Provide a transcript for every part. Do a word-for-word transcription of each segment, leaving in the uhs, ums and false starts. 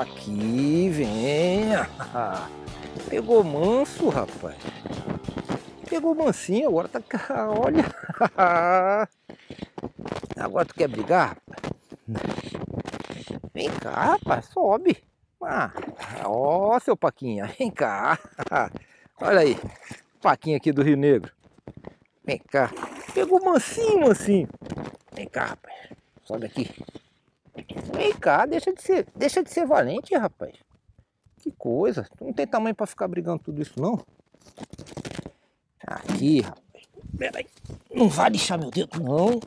Aqui, venha. Pegou manso, rapaz. Pegou mansinho, agora tá cá, olha. Agora tu quer brigar, rapaz? Vem cá, rapaz, sobe. Ah, ó, seu Paquinha, vem cá. Olha aí, Paquinha aqui do Rio Negro. Vem cá. Pegou mansinho, mansinho. Vem cá, rapaz. Sobe aqui. Vem cá, deixa de ser, deixa de ser valente, rapaz. Que coisa. Tu não tem tamanho pra ficar brigando tudo isso, não. Aqui, rapaz. Pera aí. Não vai lixar meu dedo, não.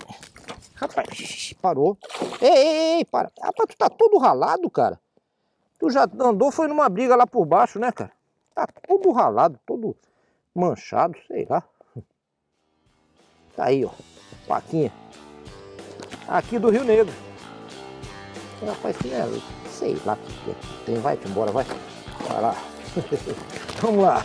Rapaz, parou. Ei, ei, ei, para. Rapaz, tu tá todo ralado, cara. Tu já andou, foi numa briga lá por baixo, né, cara? Tá todo ralado, todo manchado, sei lá. Tá aí, ó. Paquinha. Aqui do Rio Negro. Rapaz, sei lá o que é. Tem, vai, te embora, vai. Vai lá. Vamos lá.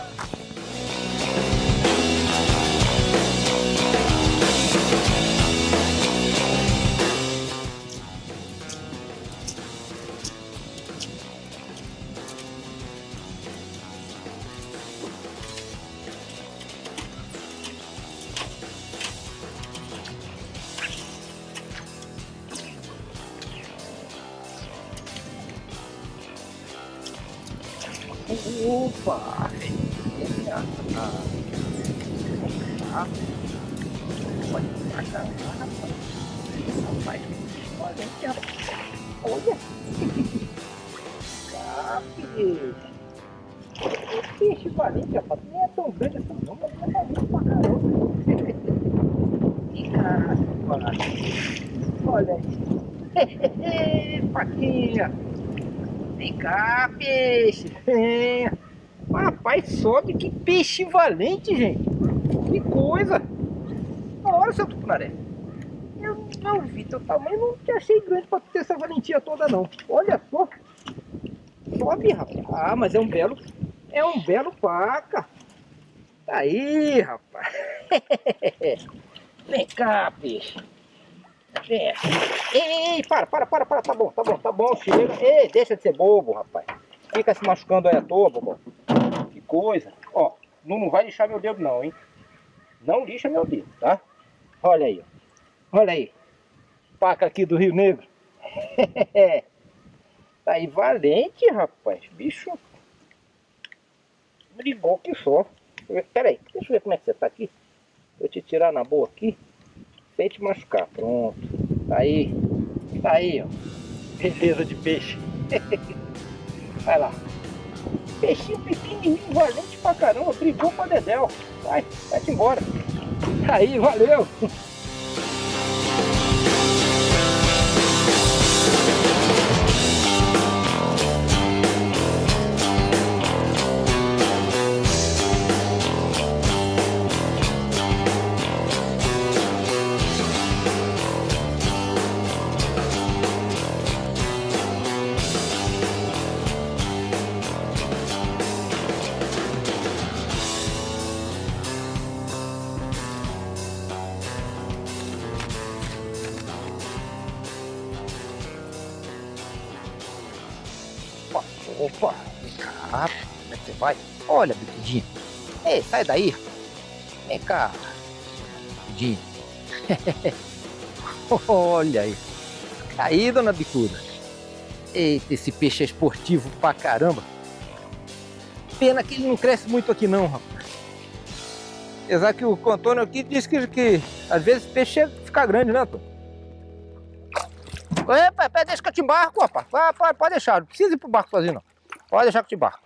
Opa! Olha! O peixe valente, rapaz, nem é tão grande assim não, mas é valente pra caramba! Olha aí! Paquinha! Vem cá, peixe! É. Rapaz, sobe! Que peixe valente, gente! Que coisa! Olha, seu Tucunaré! Eu não vi teu tamanho, não te achei grande pra ter essa valentia toda, não. Olha só! Sobe, rapaz! Ah, mas é um belo... É um belo paca! Tá aí, rapaz! Vem cá, peixe! É. Ei, para, para, para, para, tá bom, tá bom, tá bom, chega. Ei, deixa de ser bobo, rapaz. Fica se machucando aí à toa, bobo. Que coisa. Ó, não, não vai lixar meu dedo não, hein. Não lixa meu dedo, tá? Olha aí, ó. Olha aí. Paca aqui do Rio Negro. Tá aí, valente, rapaz. Bicho. Brigou que só. Pera aí, deixa eu ver como é que você tá aqui. Vou te tirar na boa aqui. Sem te machucar, pronto. Tá aí, tá aí, ó. Beleza de peixe. Vai lá. Peixinho pequenininho, valente pra caramba. Brigou pra dedéu. Vai, vai-te embora. Tá aí, valeu. Opa, vem cá, como é que você vai? Olha, bicudinha. Ei, sai daí. Vem cá, bicudinha. Olha aí. Aí, dona Bicuda. Eita, esse peixe é esportivo pra caramba. Pena que ele não cresce muito aqui não, rapaz. Apesar que o Antônio aqui disse que, que às vezes o peixe fica grande, né, Antônio? Opa, pera, deixa que eu te embarco, rapaz. Pode, pode deixar, não precisa ir pro barco sozinho, não. Pode deixar que eu te embarco.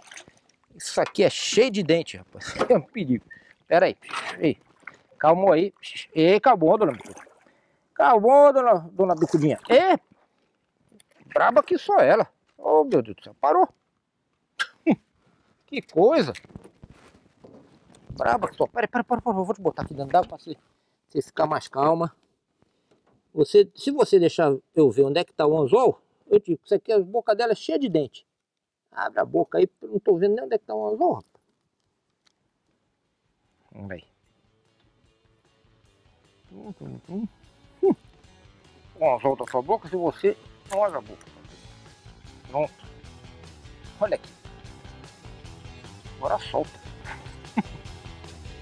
Isso aqui é cheio de dente, rapaz. É um perigo. Pera aí. Ei, calmou aí. Ei, calmou, dona Bicudinha. Calmou, dona, dona Bicudinha. Ei, braba que só ela. Oh, meu Deus do céu. Parou. Que coisa. Braba que só. Pera aí, pera, pera, pera. Vou te botar aqui dentro d'água pra você, você ficar mais calma. Você, se você deixar eu ver onde é que está o anzol, eu digo, isso aqui, a boca dela é cheia de dente. Abre a boca aí, não estou vendo nem onde é que está o anzol, rapaz. Vamos aí. O anzol da sua boca, se você não abre a boca. Pronto. Olha aqui. Agora solta.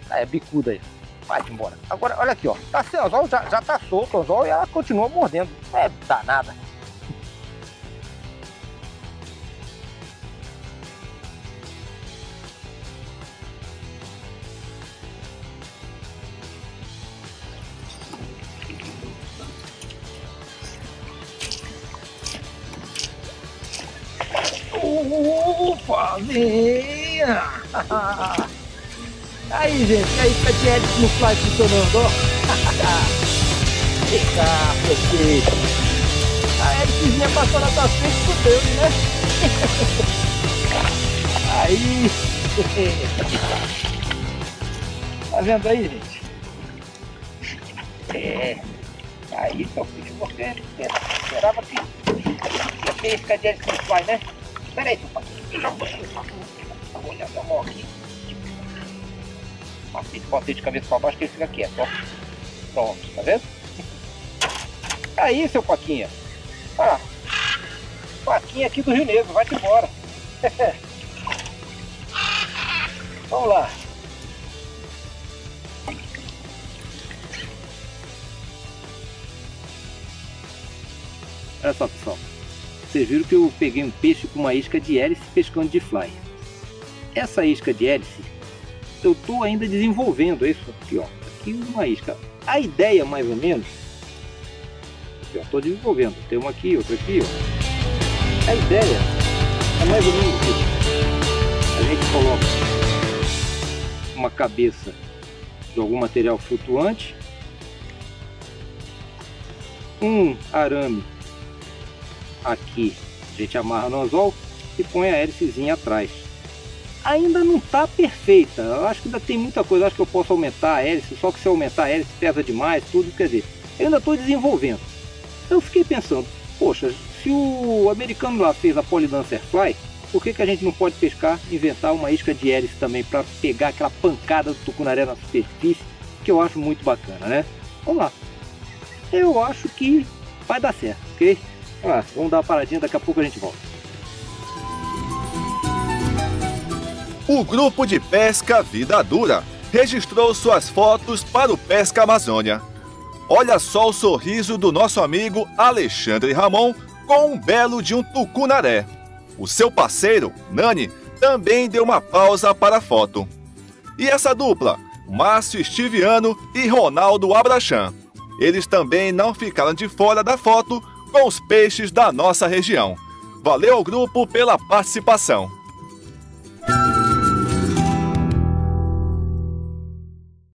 Ah, é bicuda aí. Vai embora. Agora, olha aqui, ó. Tá sem anzol, já, já tá solto o anzol e ela continua mordendo. É danada. Opa, minha! Aí, gente, aí tá de hélice no fly funcionando, ó. Eita, perfeito. A hélicezinha passou na tua frente com Deus, né? Aí. Tá vendo aí, gente? É. Aí, só que você esperava que ia ter esse cadete no fly, né? Pera aí, já vou olhar a mão aqui. Botei de cabeça para baixo que ele fica quieto, ó. Pronto, tá vendo? Aí, seu Paquinha. Ah, Paquinha aqui do Rio Negro, vai-te embora. Vamos lá. Olha só, pessoal. Vocês viram que eu peguei um peixe com uma isca de hélice pescando de fly. Essa isca de hélice eu estou ainda desenvolvendo. Isso aqui, ó, aqui uma isca. A ideia, mais ou menos, eu estou desenvolvendo. Tem uma aqui, outra aqui, ó. A ideia é mais ou menos isso. A gente coloca uma cabeça de algum material flutuante, um arame. Aqui a gente amarra no anzol e põe a hélicezinha atrás. Ainda não está perfeita, eu acho que ainda tem muita coisa, eu acho que eu posso aumentar a hélice, só que se eu aumentar a hélice pesa demais, tudo, quer dizer, eu ainda estou desenvolvendo. Eu fiquei pensando, poxa, se o americano lá fez a Poly Dancer Fly, por que que a gente não pode pescar, inventar uma isca de hélice também para pegar aquela pancada do tucunaré na superfície, que eu acho muito bacana, né? Vamos lá, eu acho que vai dar certo, ok? Ah, vamos dar uma paradinha, daqui a pouco a gente volta. O grupo de pesca Vida Dura registrou suas fotos para o Pesca Amazônia. Olha só o sorriso do nosso amigo Alexandre Ramon com um belo de um tucunaré. O seu parceiro, Nani, também deu uma pausa para a foto. E essa dupla, Márcio Stiviano e Ronaldo Abrachan. Eles também não ficaram de fora da foto com os peixes da nossa região. Valeu ao grupo pela participação!